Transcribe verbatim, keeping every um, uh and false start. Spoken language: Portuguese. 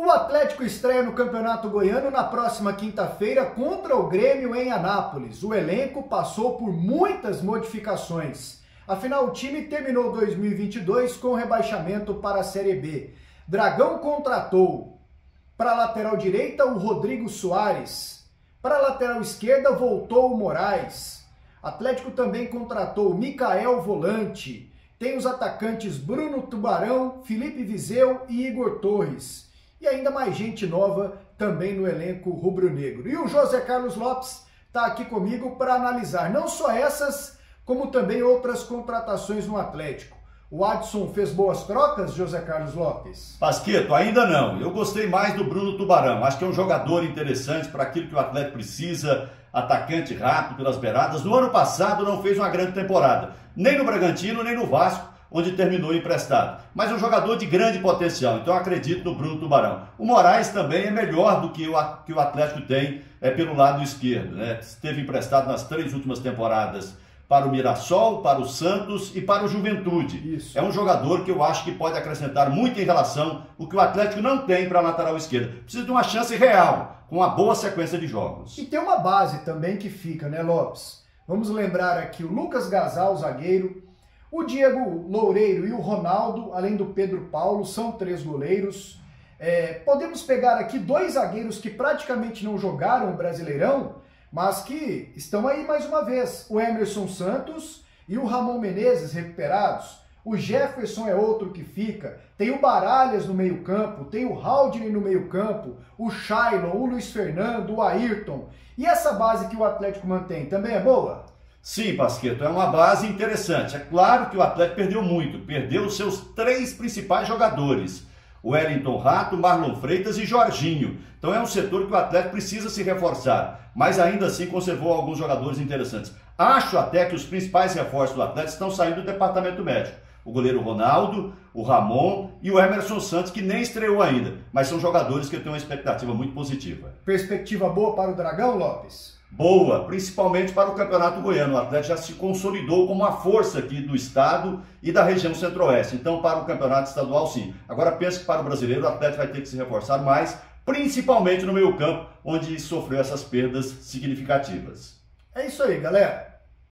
O Atlético estreia no Campeonato Goiano na próxima quinta-feira contra o Grêmio em Anápolis. O elenco passou por muitas modificações. Afinal, o time terminou dois mil e vinte e dois com rebaixamento para a Série B. Dragão contratou para a lateral direita o Rodrigo Soares. Para a lateral esquerda voltou o Moraes. Atlético também contratou o Mikael Volante. Tem os atacantes Bruno Tubarão, Felipe Vizeu e Igor Torres. E ainda mais gente nova também no elenco rubro-negro. E o José Carlos Lopes está aqui comigo para analisar não só essas, como também outras contratações no Atlético. O Adson fez boas trocas, José Carlos Lopes? Pasquetto, ainda não. Eu gostei mais do Bruno Tubarão. Acho que é um jogador interessante para aquilo que o Atlético precisa. Atacante rápido pelas beiradas. No ano passado não fez uma grande temporada. Nem no Bragantino, nem no Vasco, onde terminou emprestado, mas um jogador de grande potencial, então eu acredito no Bruno Tubarão. O Moraes também é melhor do que o, que o Atlético tem é, pelo lado esquerdo, né? Esteve emprestado nas três últimas temporadas para o Mirassol, para o Santos e para o Juventude. Isso. É um jogador que eu acho que pode acrescentar muito em relação ao que o Atlético não tem para a lateral esquerda. Precisa de uma chance real, com uma boa sequência de jogos. E tem uma base também que fica, né, Lopes? Vamos lembrar aqui o Lucas Gazal, zagueiro, o Diego Loureiro e o Ronaldo, além do Pedro Paulo, são três goleiros. É, podemos pegar aqui dois zagueiros que praticamente não jogaram o Brasileirão, mas que estão aí mais uma vez. O Emerson Santos e o Ramon Menezes recuperados. O Jefferson é outro que fica. Tem o Baralhas no meio campo, tem o Raulzinho no meio campo, o Shailoh, o Luiz Fernando, o Ayrton. E essa base que o Atlético mantém também é boa? Sim, Pasquetto, é uma base interessante. É claro que o Atlético perdeu muito. Perdeu os seus três principais jogadores. O Wellington Rato, Marlon Freitas e Jorginho. Então é um setor que o Atlético precisa se reforçar. Mas ainda assim conservou alguns jogadores interessantes. Acho até que os principais reforços do Atlético estão saindo do departamento médico. O goleiro Ronaldo, o Ramon e o Emerson Santos, que nem estreou ainda. Mas são jogadores que eu tenho uma expectativa muito positiva. Perspectiva boa para o Dragão, Lopes? Boa, principalmente para o Campeonato Goiano. O Atlético já se consolidou como uma força aqui do estado e da região centro-oeste. Então, para o Campeonato Estadual, sim. Agora, penso que para o brasileiro, o Atlético vai ter que se reforçar mais, principalmente no meio-campo, onde sofreu essas perdas significativas. É isso aí, galera.